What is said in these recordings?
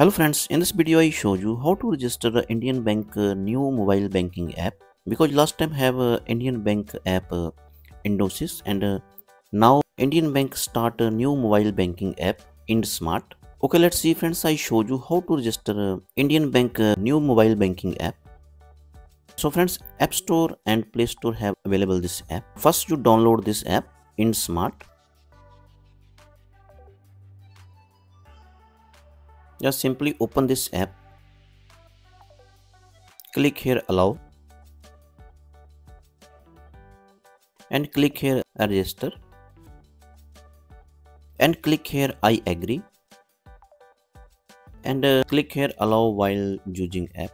Hello friends, in this video I show you how to register the Indian Bank new mobile banking app, because last time have Indian Bank app IndOASIS, and now Indian Bank start a new mobile banking app Indsmart. Okay, let's see friends, I show you how to register Indian Bank new mobile banking app. So friends, App Store and Play Store have available this app. First you download this app Indsmart. Just simply open this app, click here allow and click here register and click here I agree and click here allow while using app.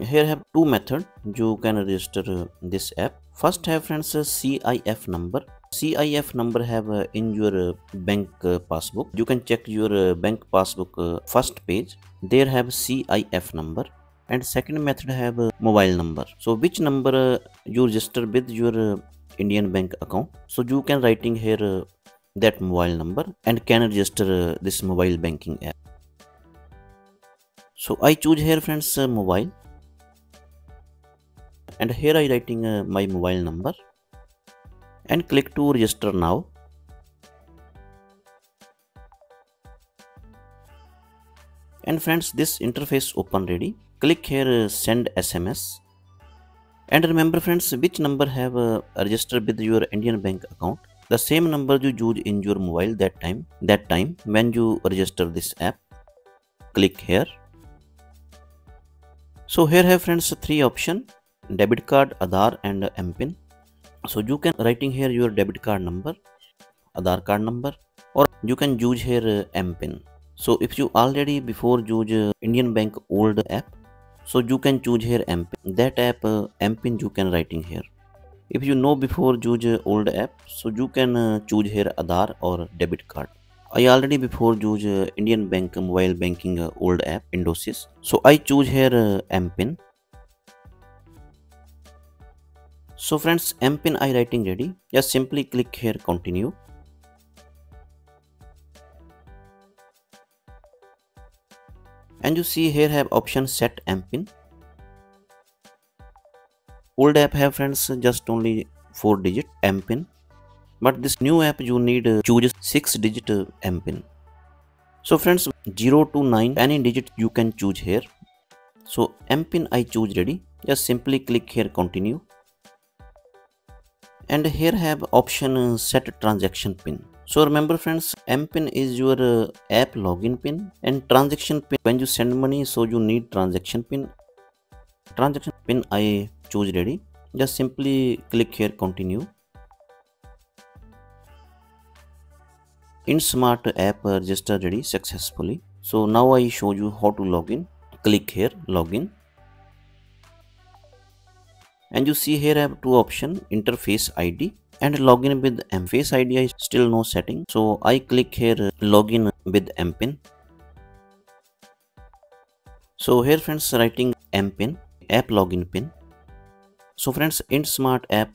Here have two methods you can register this app. First have friends CIF number. CIF number have in your bank passbook. You can check your bank passbook first page. There have CIF number. And second method have mobile number. So which number you register with your Indian Bank account. So you can writing here that mobile number and can register this mobile banking app. So I choose here friends mobile. And here I writing my mobile number. And click to register now. And friends, this interface open ready. Click here send SMS. And remember friends, which number have registered with your Indian Bank account. The same number you use in your mobile that time when you register this app. Click here. So here have friends three options: debit card, Aadhaar and mPIN. So you can writing here your debit card number, Aadhaar card number, or you can use here mPIN. So if you already before use Indian Bank old app, so you can choose here mPIN. That app mPIN you can writing here. If you know before use old app, so you can choose here Aadhaar or debit card. I already before use Indian Bank mobile banking old app IndOASIS. So I choose here mPIN. So friends, mPIN I writing ready. Just simply click here continue. And you see here have option set mPIN. Old app have friends just only 4-digit mPIN. But this new app you need choose 6-digit mPIN. So friends 0 to 9 any digit you can choose here. So mPIN I choose ready. Just simply click here continue. And here have option set transaction pin. So remember friends, mPIN is your app login pin, and transaction pin when you send money, so you need transaction pin. Transaction pin I choose ready. Just simply click here continue. Indsmart app register ready successfully. So now I show you how to login. Click here login. And you see here I have two options: interface ID and login with mFace ID. I still no setting, so I click here login with mPIN. So here friends writing mPIN app login pin. So friends Indsmart app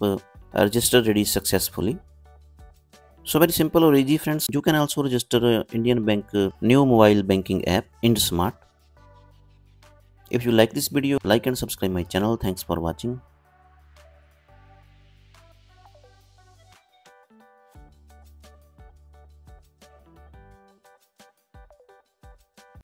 register ready successfully. So very simple or easy friends. You can also register Indian Bank new mobile banking app Indsmart. If you like this video, like and subscribe my channel. Thanks for watching.